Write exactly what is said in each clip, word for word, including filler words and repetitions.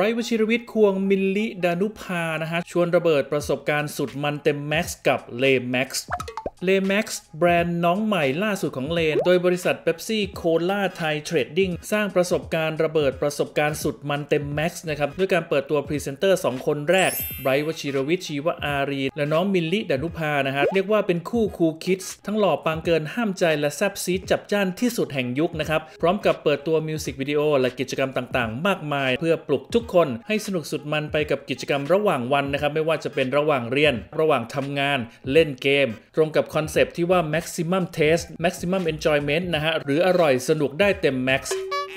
ไรท์วชิรวิทย์ควงมิลลิดานุภานะฮะชวนระเบิดประสบการณ์สุดมันเต็มแม็กซ์กับ Lay's Max Lay's Max แบรนด์น้องใหม่ล่าสุดของเลนโดยบริษัทเบปซี่โคลาไทยเทรดดิ้งสร้างประสบการณ์ระเบิดประสบการณ์สุดมันเต็มแม็กซ์นะครับด้วยการเปิดตัวพรีเซนเตอร์สองคนแรกไบรท์วชิรวิทย์ชีวอารีและน้องมิลลิดานุภานะฮะเรียกว่าเป็นคู่คูลคิดส์ทั้งหล่อปังเกินห้ามใจและแซ่บซีดจับจ้านที่สุดแห่งยุคนะครับพร้อมกับเปิดตัวมิวสิกวิดีโอและกิจกรรมต่างๆมากมายเพื่อปลุกทุกคนให้สนุกสุดมันไปกับกิจกรรมระหว่างวันนะครับไม่ว่าจะเป็นระหว่างเรียนระหว่างทำงานเล่นเกมตรงกับคอนเซปต์ที่ว่า maximum taste maximum enjoyment นะฮะหรืออร่อยสนุกได้เต็ม max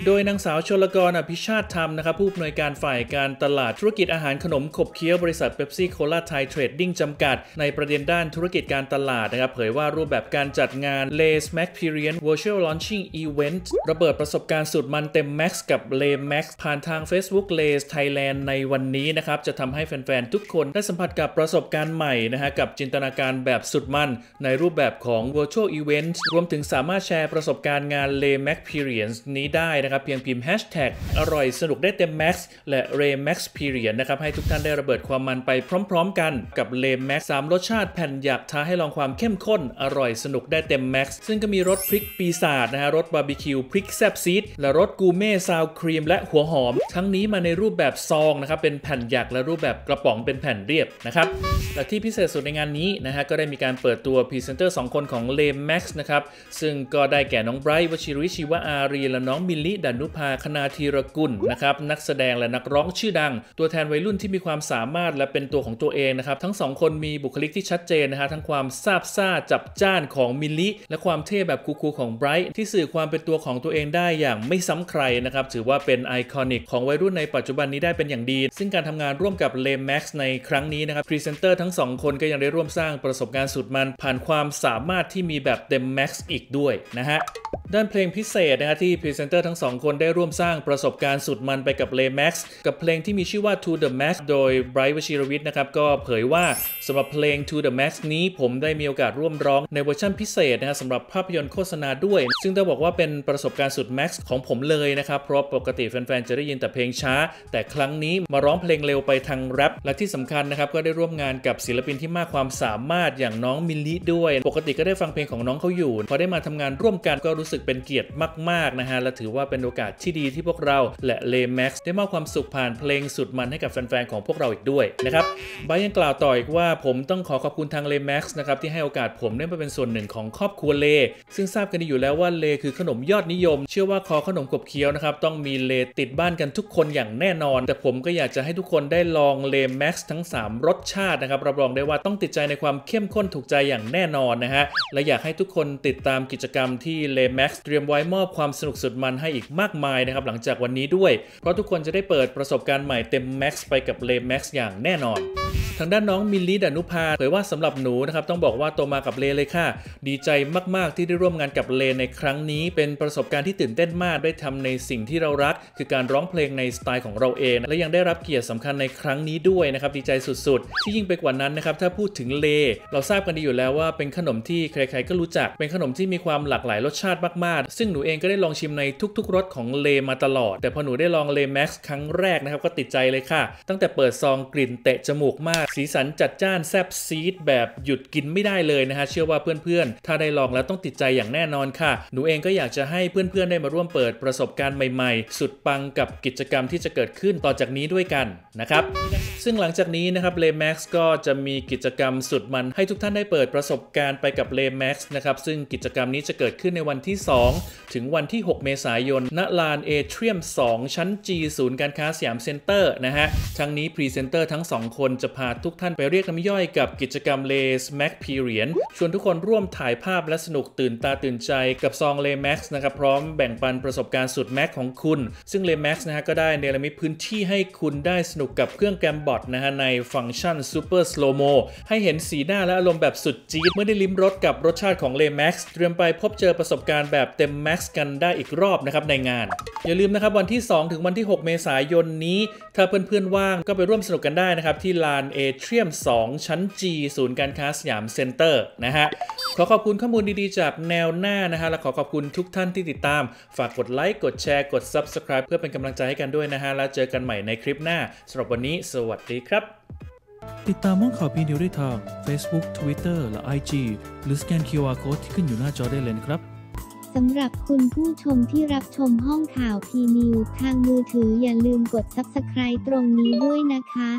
โดยนางสาวชลกร อภิชาติธรรมนะครับผู้อำนวยการฝ่ายการตลาดธุรกิจอาหารขนมขบเคี้ยวบริษัทเบปซี่โคลาไทยเทรดดิ้งจำกัดในประเด็นด้านธุรกิจการตลาดนะครับเผยว่ารูปแบบการจัดงาน Lay's Maxperience Virtual Launching Event ระเบิดประสบการณ์สุดมันเต็ม max กับ Lay's Max ผ่านทาง Facebook Lay's Thailand ในวันนี้นะครับจะทำให้แฟนๆทุกคนได้สัมผัสกับประสบการณ์ใหม่นะฮะกับจินตนาการแบบสุดมันในรูปแบบของ Virtual Event รวมถึงสามารถแชร์ประสบการณ์งาน Lay's Maxperience นี้ได้นะครับเพียงพิมพ์ hashtag อร่อยสนุกได้เต็ม max และ Lay's Maxperience นะครับให้ทุกท่านได้ระเบิดความมันไปพร้อมๆกันกับ Lay's Max สามรสชาติแผ่นหยักท้าให้ลองความเข้มข้นอร่อยสนุกได้เต็ม max ซึ่งก็มีรสพริกปีศาจนะฮะรสบาร์บีคิวพริกแซบซีดและรสกูเม่ซาวครีมและหัวหอมทั้งนี้มาในรูปแบบซองนะครับเป็นแผ่นหยักและรูปแบบกระป๋องเป็นแผ่นเรียบนะครับและที่พิเศษสุดในงานนี้นะฮะก็ได้มีการเปิดตัวพรีเซนเตอร์สองคนของ Lay's Max นะครับซึ่งก็ได้แก่น้องไบรท์วชิรวิทย์ชีวอารีและน้องมิลลิดานุภาคณาธีรกุลนะครับนักแสดงและนักร้องชื่อดังตัวแทนวัยรุ่นที่มีความสามารถและเป็นตัวของตัวเองนะครับทั้งสองคนมีบุคลิกที่ชัดเจนนะฮะทั้งความซาบซ่าจับจ้านของมิลลิและความเท่แบบคูลๆของไบรท์ที่สื่อความเป็นตัวของตัวเองได้อย่างไม่ซ้ำใครนะครับถือว่าเป็นไอคอนิกของวัยรุ่นในปัจจุบันนี้ได้เป็นอย่างดีซึ่งการทำงานร่วมกับ Lay's Max ในครั้งนี้นะครับพรีเซนเตอร์ทั้งสองคนก็ยังได้ร่วมสร้างประสบการณ์สุดมันผ่านความสามารถที่มีแบบเต็ม max อีกด้วยนะฮะด้านเพลงพิเศษนะฮะที่พรีเซนเตอร์ทั้งสองคนได้ร่วมสร้างประสบการณ์สุดมันไปกับ Lay's Max กับเพลงที่มีชื่อว่า To the Max โดยไบรท์วชิรวิทย์นะครับก็เผยว่าสำหรับเพลง To the Max นี้ผมได้มีโอกาสร่วมร้องในเวอร์ชันพิเศษนะฮะสำหรับภาพยนตร์โฆษณาด้วยซึ่งต้องบอกว่าเป็นประสบการณ์สุด max ของผมเลยนะครับเพราะปกติแฟนๆจะได้ยินแต่เพลงช้าแต่ครั้งนี้มาร้องเพลงเร็วไปทางแรปและที่สำคัญนะครับก็ได้ร่วมงานกับศิลปินที่มากความสามารถอย่างน้องมิลลิด้วยปกติก็ได้ฟังเพลงของน้องเขาอยู่พอได้มาทำงานร่วมกันก็รู้สึกเป็นเกียรติมากๆนะฮะและถือว่าเป็นโอกาสที่ดีที่พวกเราและ Lay's Max ได้มอบความสุขผ่านเพลงสุดมันให้กับแฟนๆของพวกเราอีกด้วยนะครับไบรท์ยังกล่าวต่ออีกว่าผมต้องขอขอบคุณทาง Lay's Max นะครับที่ให้โอกาสผมได้มาเป็นส่วนหนึ่งของครอบครัวเลซึ่งทราบกันดีอยู่แล้วว่าเลคือขนมยอดนิยมเชื่อว่าคอขนมขบเคี้ยวนะครับต้องมีเลติดบ้านกันทุกคนอย่างแน่นอนแต่ผมก็อยากจะให้ทุกคนได้ลอง Lay's Max ทั้งสามรสชาตินะครับรับรองได้ว่าต้องติดใจในความเข้มข้นถูกใจอย่างแน่นอนนะฮะและอยากให้ทุกคนติดตามกิจกรรมที่ Lay's Max เตรียมไว้มอบความสนุกสุดมันให้อีกมากมายนะครับหลังจากวันนี้ด้วยเพราะทุกคนจะได้เปิดประสบการณ์ใหม่เต็ม max ไปกับ Lay's Max อย่างแน่นอนทางด้านน้องมิลลิดานุภาเผยว่าสำหรับหนูนะครับต้องบอกว่าโตมากับเลเลยค่ะดีใจมากๆที่ได้ร่วมงานกับเลในครั้งนี้เป็นประสบการณ์ที่ตื่นเต้นมากได้ทำในสิ่งที่เรารักคือการร้องเพลงในสไตล์ของเราเองและยังได้รับเกียรติสำคัญในครั้งนี้ด้วยนะครับดีใจสุดๆที่ยิ่งไปกว่านั้นนะครับถ้าพูดถึงเลเราทราบกันดีอยู่แล้วว่าเป็นขนมที่ใครๆก็รู้จักเป็นขนมที่มีความหลากหลายรสชาติมากๆซึ่งหนูเองก็ได้ลองชิมในทุกๆรสของเลมาตลอดแต่พอหนูได้ลองเลแม็กซ์ครั้งแรกนะครับก็ติดใจเลยค่ะตั้งแต่เปิดซองกลิ่นเตะจมูกมากสีสันจัดจ้านแซบซีดแบบหยุดกินไม่ได้เลยนะฮะเชื่อว่าเพื่อนๆถ้าได้ลองแล้วต้องติดใจอย่างแน่นอนค่ะหนูเองก็อยากจะให้เพื่อนๆได้มาร่วมเปิดประสบการณ์ใหม่ๆสุดปังกับกิจกรรมที่จะเกิดขึ้นต่อจากนี้ด้วยกันนะครับซึ่งหลังจากนี้นะครับ Lay's Max ก็จะมีกิจกรรมสุดมันให้ทุกท่านได้เปิดประสบการณ์ไปกับ Lay's Max นะครับซึ่งกิจกรรมนี้จะเกิดขึ้นในวันที่สองถึงวันที่หกเมษายนณลานเอเทรียมสองชั้น จี ศูนย์การค้าสยามเซ็นเตอร์นะฮะทั้งนี้พรีเซนเตอร์ทั้งสองคนจะพาทุกท่านไปเรียกน้ำย่อยกับกิจกรรม Lay's Maxperience ชวนทุกคนร่วมถ่ายภาพและสนุกตื่นตาตื่นใจกับซอง Lay's Max นะครับพร้อมแบ่งปันประสบการณ์สุดแม็กของคุณซึ่ง Lay's Max นะฮะก็ได้เนรมิตพื้นที่ให้คุณได้สนุกกับเครื่องแกรมบอทนะฮะในฟังก์ชัน Super Slow Mo ให้เห็นสีหน้าและอารมณ์แบบสุดจี๊ดเมื่อได้ลิ้มรสกับรสชาติของ Lay's Max เตรียมไปพบเจอประสบการณ์แบบเต็ม Max กันได้อีกรอบนะครับในงานอย่าลืมนะครับวันที่สองถึงวันที่หกเมษายนนี้ถ้าเพื่อนๆว่างก็ไปร่วมสนุกกันได้นะครับที่ลานเอ เทียมสองชั้น จี ศูนย์การค้าสยามเซ็นเตอร์นะฮะขอขอบคุณข้อมูลดีๆจากแนวหน้านะฮะและขอขอบคุณทุกท่านที่ติดตามฝากกดไลค์กดแชร์กด ซับสไครบ์ เพื่อเป็นกำลังใจให้กันด้วยนะฮะแล้วเจอกันใหม่ในคลิปหน้าสำหรับวันนี้สวัสดีครับติดตามห้องข่าวพีนิวได้ทาง Facebook Twitter และ ไอ จี หรือสแกน คิว อาร์ Code ที่ขึ้นอยู่หน้าจอได้เลยครับสำหรับคุณผู้ชมที่รับชมห้องข่าวพีนิวทางมือถืออย่าลืมกด ซับสไครบ์ ตรงนี้ด้วยนะคะ